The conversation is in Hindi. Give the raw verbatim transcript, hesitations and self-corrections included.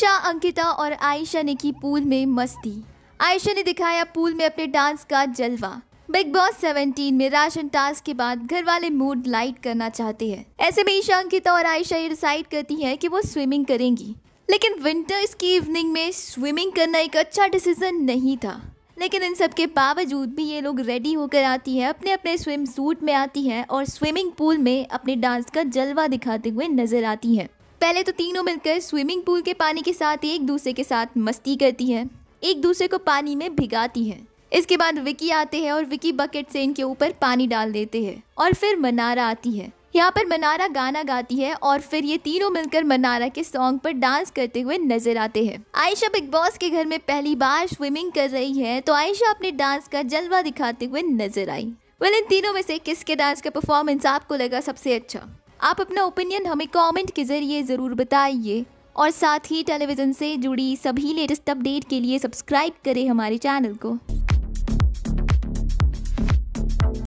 ईशा, अंकिता और आयशा ने की पूल में मस्ती। आयशा ने दिखाया पूल में अपने डांस का जलवा। बिग बॉस सत्रह में राशन टास्क के बाद घर वाले मूड लाइट करना चाहते हैं। ऐसे में ईशा, अंकिता और आयशा ये डिसाइड करती हैं कि वो स्विमिंग करेंगी, लेकिन विंटर्स की इवनिंग में स्विमिंग करना एक अच्छा डिसीजन नहीं था। लेकिन इन सब के बावजूद भी ये लोग रेडी होकर आती हैं, अपने अपने स्विम सूट में आती हैं और स्विमिंग पूल में अपने डांस का जलवा दिखाते हुए नजर आती हैं। पहले तो तीनों मिलकर स्विमिंग पूल के पानी के साथ एक दूसरे के साथ मस्ती करती हैं, एक दूसरे को पानी में भिगाती हैं। इसके बाद विकी आते हैं और विकी बकेट से इनके ऊपर पानी डाल देते हैं और फिर मनारा आती है। यहाँ पर मनारा गाना गाती है और फिर ये तीनों मिलकर मनारा के सॉन्ग पर डांस करते हुए नजर आते हैं। आयशा बिग बॉस के घर में पहली बार स्विमिंग कर रही है, तो आयशा अपने डांस का जलवा दिखाते हुए नजर आई। वेल, इन तीनों में से किसके डांस का परफॉर्मेंस आपको लगा सबसे अच्छा? आप अपना ओपिनियन हमें कमेंट के जरिए ज़रूर बताइए और साथ ही टेलीविज़न से जुड़ी सभी लेटेस्ट अपडेट के लिए सब्सक्राइब करें हमारे चैनल को।